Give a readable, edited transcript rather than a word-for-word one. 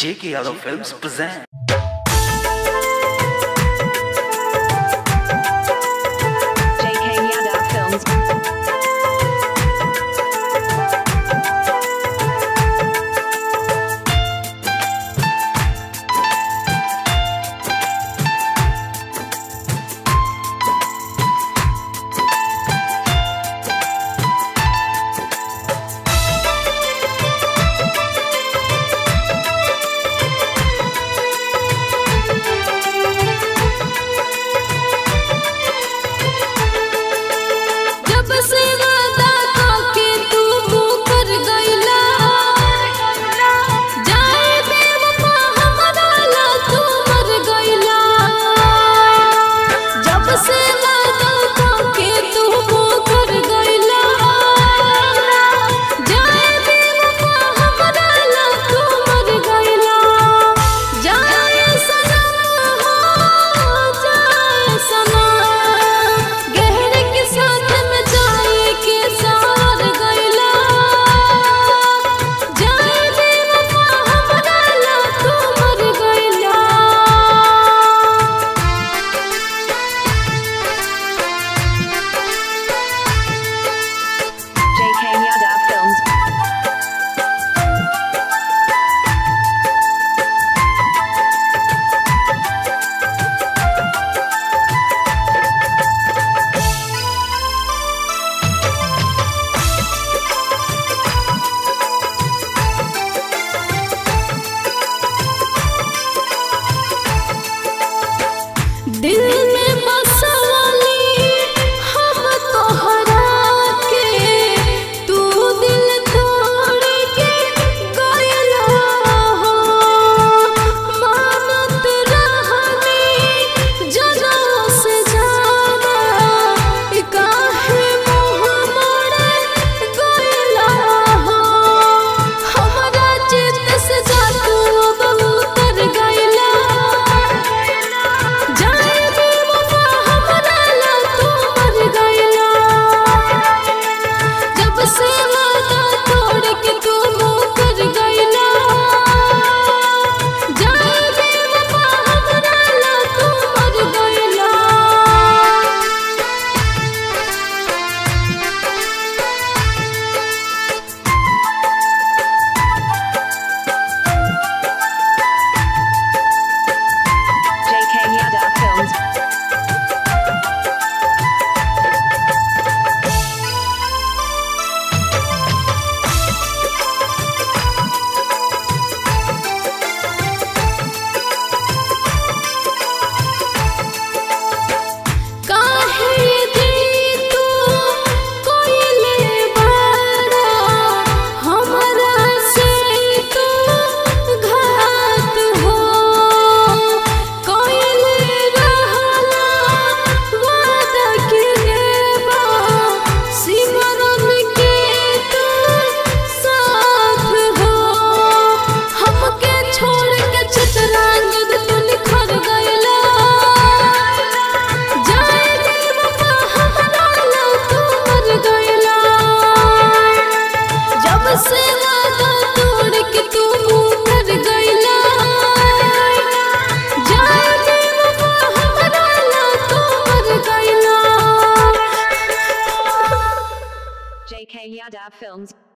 JK Yadav Films present. JK Yadav Films. JK Yadav Films.